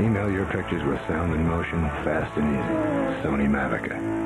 Email your pictures with sound and motion, fast and easy. Sony Mavica.